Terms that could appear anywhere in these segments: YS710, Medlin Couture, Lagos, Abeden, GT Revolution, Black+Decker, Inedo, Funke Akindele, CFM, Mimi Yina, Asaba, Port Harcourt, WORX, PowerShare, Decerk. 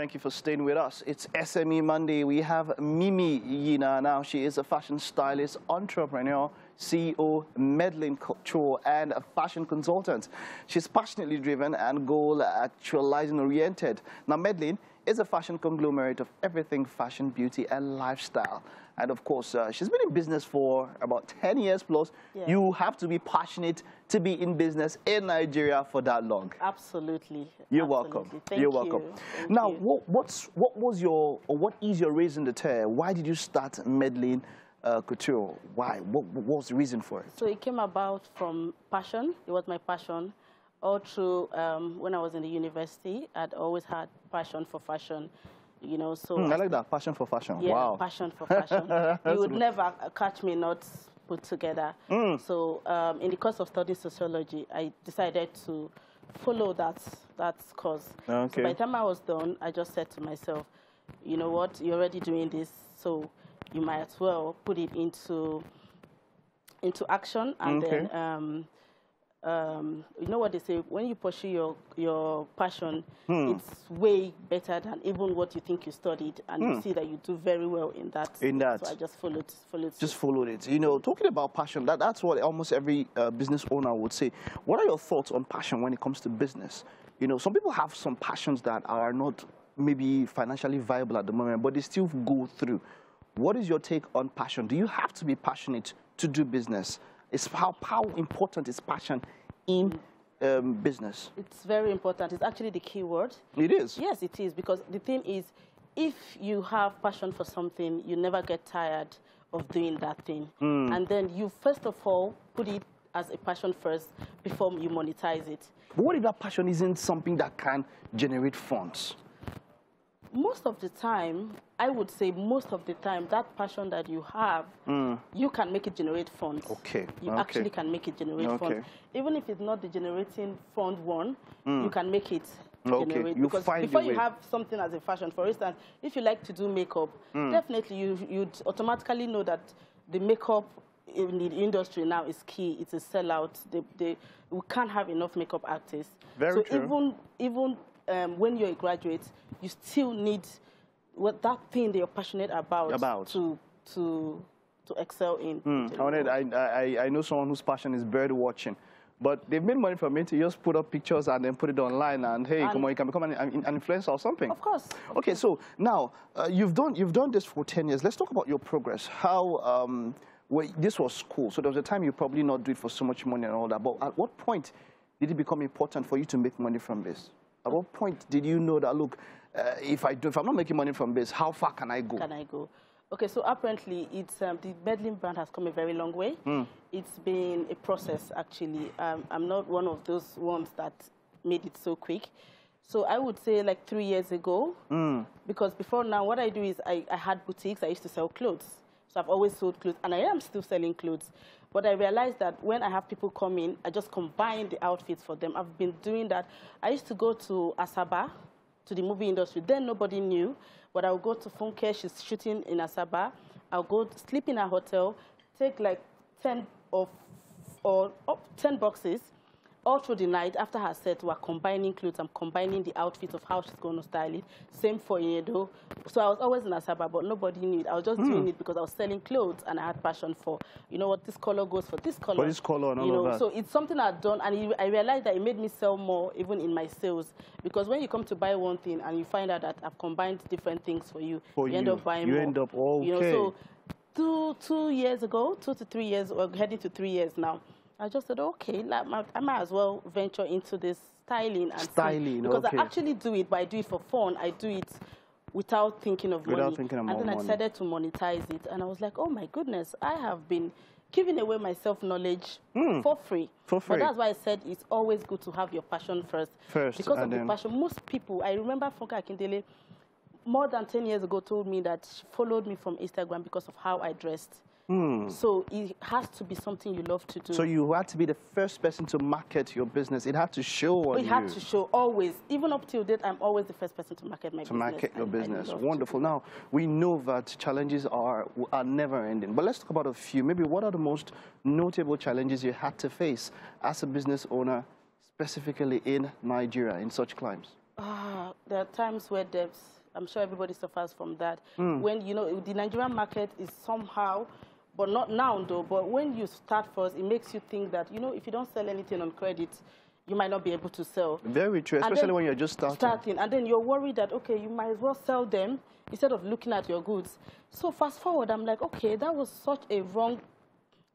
Thank you for staying with us. It's SME Monday. We have Mimi Yina now. She is a fashion stylist, entrepreneur, CEO, Medlin Couture, and a fashion consultant. She's passionately driven and goal-actualizing oriented. Now, Medlin is a fashion conglomerate of everything fashion, beauty, and lifestyle. And of course, she's been in business for about 10 years plus. Yeah. You have to be passionate to be in business in Nigeria for that long. Absolutely. You're welcome. Thank you. Now, what is your raison d'etre? Why did you start Medlin Couture? Why? What was the reason for it? So it came about from passion. It was my passion. All through when I was in the university, I'd always had passion for fashion, you know. So I like that, passion for fashion. Yeah, wow. Passion for fashion. You would never catch me not put together. Mm. So in the course of studying sociology, I decided to follow that course. Okay. So by the time I was done, I just said to myself, you know what, you're already doing this, so you might as well put it into action, and okay. Then. You know what they say, when you pursue your passion, it's way better than even what you think you studied, and you see that you do very well in that. So I just followed it. You know, talking about passion, that's what almost every business owner would say. What are your thoughts on passion when it comes to business? You know, some people have some passions that are not maybe financially viable at the moment, but they still go through. What is your take on passion? Do you have to be passionate to do business? It's how important is passion in business? It's very important. It's actually the key word. It is? Yes, it is. Because the thing is, if you have passion for something, you never get tired of doing that thing. Mm. And then you, first of all, put it as a passion first before you monetize it. But what if that passion isn't something that can generate funds? Most of the time, I would say most of the time, that passion that you have, you can make it generate funds. Okay. You actually can make it generate funds. Even if it's not the generating fund one, you can make it generate. Okay. Because before you have something as a fashion, for instance, if you like to do makeup, definitely you'd automatically know that the makeup in the industry now is key. It's a sellout. We can't have enough makeup artists. Very true. So even when you're a graduate, you still need that thing that you're passionate about. To excel in. I know someone whose passion is bird watching, but they've made money from it. You just put up pictures and then put it online, and hey, come on, you can become an influencer or something. Of course. Okay, so now you've done this for 10 years. Let's talk about your progress. How well, this was school, so there was a time you probably not do it for so much money and all that. But at what point did it become important for you to make money from this? At what point did you know that, look, if I'm not making money from this, how far can I go? Okay, so apparently it's, the Medlin brand has come a very long way. It's been a process, actually. I'm not one of those ones that made it so quick. So I would say like 3 years ago, because before now, what I do is I had boutiques. I used to sell clothes. So I've always sold clothes, and I am still selling clothes. But I realized that when I have people come in, I just combine the outfits for them. I've been doing that. I used to go to Asaba, to the movie industry. Then nobody knew. But I would go to Funke. She's shooting in Asaba. I'll go sleep in a hotel, take like 10 boxes. All through the night, after her set, we're combining clothes. I'm combining the outfit of how she's going to style it. Same for Inedo. So I was always in Asaba, but nobody knew it. I was just doing it because I was selling clothes, and I had passion for, you know what, this color goes for this color. For this color and all of that. So it's something I've done, and I realized that it made me sell more, even in my sales. Because when you come to buy one thing, and you find out that I've combined different things for you, you end up buying more. You end up, okay. You know, so two to three years, we're heading to 3 years now. I just said, okay, I might as well venture into this styling. Because I actually do it, but I do it for fun. I do it without thinking of money. And then I decided to monetize it. And I was like, oh, my goodness, I have been giving away my self-knowledge for free. For free. But that's why I said it's always good to have your passion first. Because of the passion. Most people, I remember Funke Akindele, more than 10 years ago, told me that she followed me from Instagram because of how I dressed. So it has to be something you love to do. So you had to be the first person to market your business. It had to show on you. It had to show always. Even up till date, I'm always the first person to market my business. To market your business. Wonderful. Now, we know that challenges are never ending. But let's talk about a few. Maybe what are the most notable challenges you had to face as a business owner, specifically in Nigeria, in such climes? There are times where debts, I'm sure everybody suffers from that. When, you know, the Nigerian market is somehow, but not now though, but when you start first, it makes you think that, you know, if you don't sell anything on credit, you might not be able to sell. Very true, especially when you're just starting. And then you're worried that, okay, you might as well sell them instead of looking at your goods. So fast forward, I'm like, okay, that was such a wrong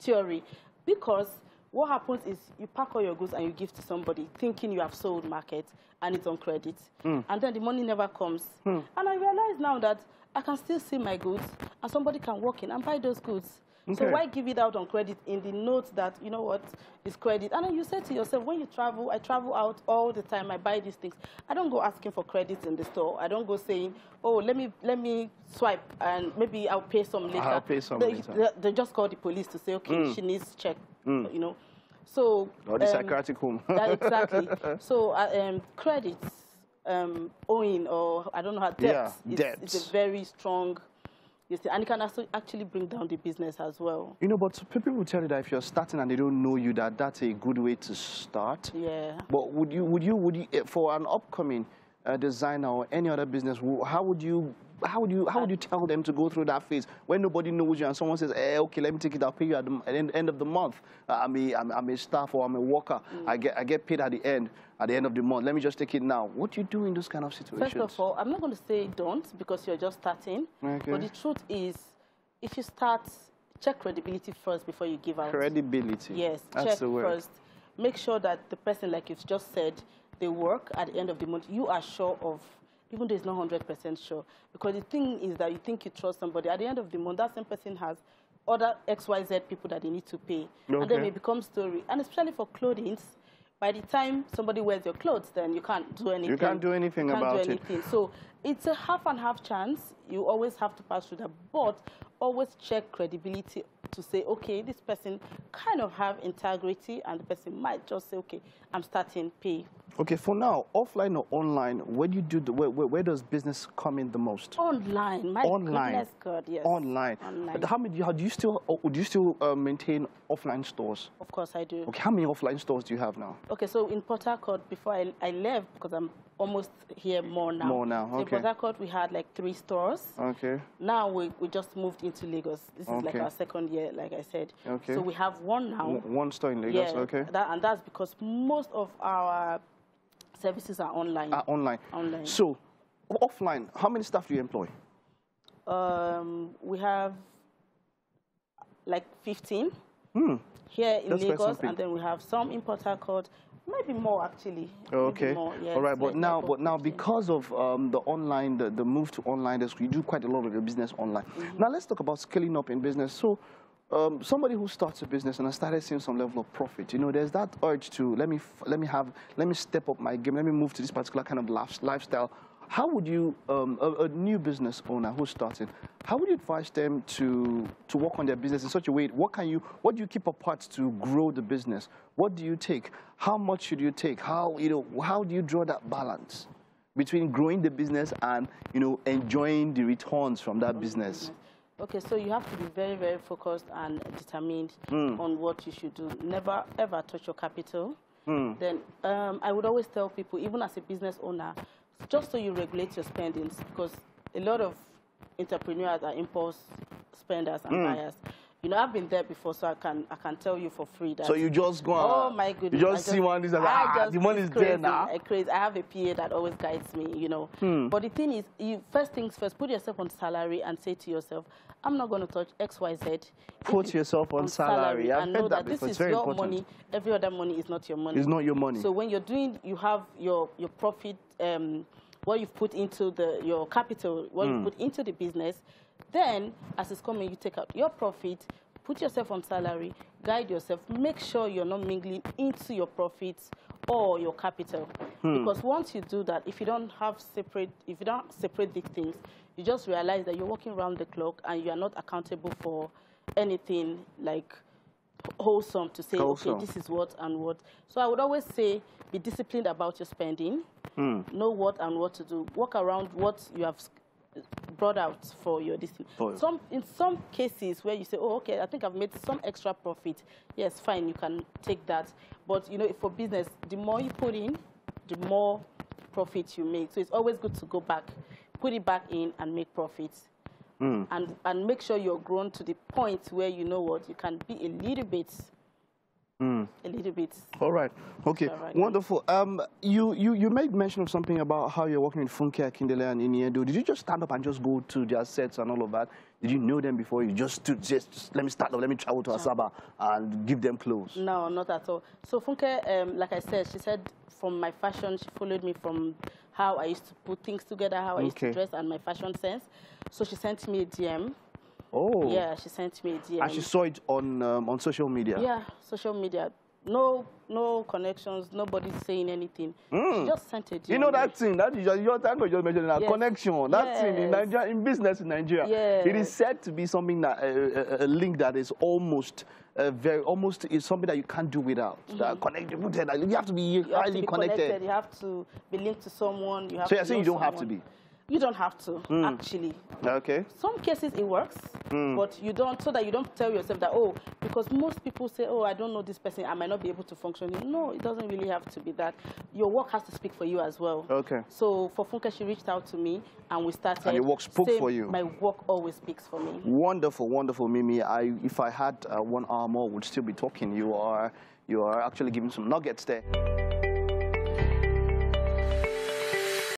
theory. Because what happens is you pack all your goods and you give to somebody thinking you have sold market and it's on credit. And then the money never comes. And I realize now that I can still see my goods and somebody can walk in and buy those goods. Okay. So why give it out on credit in the notes that, you know what, is credit? And then you say to yourself, when you travel, I travel out all the time, I buy these things. I don't go asking for credit in the store. I don't go saying, oh, let me swipe and maybe I'll pay some later. I'll pay some later. They just call the police to say, okay, she needs check, you know. So, or the psychiatric home. Exactly. So credits, owing, or I don't know how, debt. It's a very strong... You see, and it can actually bring down the business as well. You know, but people will tell you that if you're starting and they don't know you, that that's a good way to start. Yeah. But would you for an upcoming designer or any other business, how would you tell them to go through that phase when nobody knows you and someone says, hey, okay, let me take it, I'll pay you at the end of the month. I'm a staff or I'm a worker. I get paid at the end of the month. Let me just take it now. What do you do in those kind of situations? First of all, I'm not going to say don't because you're just starting. Okay. But the truth is, if you start, check credibility first before you give out. Credibility. Yes, check first. Make sure that the person, like you've just said, they work at the end of the month. You are sure of, even though it's not 100% sure. Because the thing is that you think you trust somebody. At the end of the month, that same person has other XYZ people that they need to pay. Okay. And then it becomes story. And especially for clothing, by the time somebody wears your clothes, then you can't do anything. You can't do anything about it. So it's a half and half chance. You always have to pass through that. But always check credibility to say, okay, this person kind of have integrity, and the person might just say, okay, I'm starting, pay. Okay, for now, offline or online, where does business come in the most? Online, goodness, God, yes. Online. How many? Do you still maintain offline stores? Of course, I do. Okay, how many offline stores do you have now? Okay, so in Port Harcourt, before I left, because I'm almost here more now. Okay. So in Port Harcourt, we had like 3 stores. Okay. Now we just moved into Lagos. This is like our second year, like I said. Okay. So we have 1 now. One store in Lagos. Yeah, okay. And that's because most of our services are online. Online. So, offline, how many staff do you employ? We have like 15 here in Lagos, and then we have some in Port Harcourt. Maybe more, actually. Okay. More, yes. All right, but now because of the online, the move to online, you do quite a lot of your business online. Now let's talk about scaling up in business. So, somebody who starts a business and I started seeing some level of profit, you know, there's that urge to let me step up my game, let me move to this particular kind of lifestyle. How would you, a new business owner who's starting, how would you advise them to work on their business in such a way? What do you keep apart to grow the business? What do you take? How much should you take? How do you draw that balance between growing the business and, you know, enjoying the returns from that business? Okay, so you have to be very, very focused and determined on what you should do. Never, ever touch your capital. Then I would always tell people, even as a business owner, just so you regulate your spendings, because a lot of entrepreneurs are impulse spenders and buyers. You know, I've been there before, so I can tell you for free that. So you just go out. Oh my goodness! You just see one is like, the money is there now. I have a PA that always guides me, you know. But the thing is, first things first, put yourself on salary and say to yourself, I'm not going to touch X, Y, Z. Put yourself on salary. I've heard that before. It's very important. Money. Every other money is not your money. It's not your money. So when you're doing, you have your profit, what you've put into your capital, what you put into the business. Then, as it's coming, you take out your profit, put yourself on salary, guide yourself, make sure you're not mingling into your profits or your capital. Because once you do that, if you don't separate these things, you just realize that you're working around the clock and you are not accountable for anything like wholesome to say, okay, this is what and what. So I would always say, be disciplined about your spending, know what and what to do, work around what you have brought out for your distance. In some cases where you say, oh, okay, I think I've made some extra profit. Yes, fine, you can take that. But, you know, for business, the more you put in, the more profit you make. So it's always good to go back, put it back in and make profits. Mm. And make sure you're grown to the point where you know what, you can be a little bit. Mm. A little bit. All right. Okay. Right. Wonderful. You made mention of something about how you're working with Funke Akindele and Iniedo. Did you just stand up and just go to their sets and all of that? Did you know them before you just stood, just let me start up, let me travel to Asaba and give them clothes? No, not at all. So Funke, like I said, she said from my fashion, she followed me from how I used to put things together, how I used to dress and my fashion sense. So she sent me a DM. Oh. Yeah, she sent me a DM. And she saw it on social media? Yeah, social media. No connections, nobody's saying anything. Mm. She just sent a DM. You know that thing, that is your time you just mentioned, that connection, that thing in Nigeria, in business in Nigeria. Yes. It is said to be something that, a link that is almost, almost is something that you can't do without. Mm-hmm. That you have to be highly connected. You have to be linked to someone. You have so you're saying you don't have to be? You don't have to, actually. Okay. Some cases it works, but you don't, so that you don't tell yourself that, oh, because most people say, oh, I don't know this person, I might not be able to function. No, it doesn't really have to be that. Your work has to speak for you as well. Okay. So for Funke, she reached out to me, and we started. And your work spoke for you. My work always speaks for me. Wonderful, wonderful, Mimi. If I had 1 hour more, we'd still be talking. You are actually giving some nuggets there.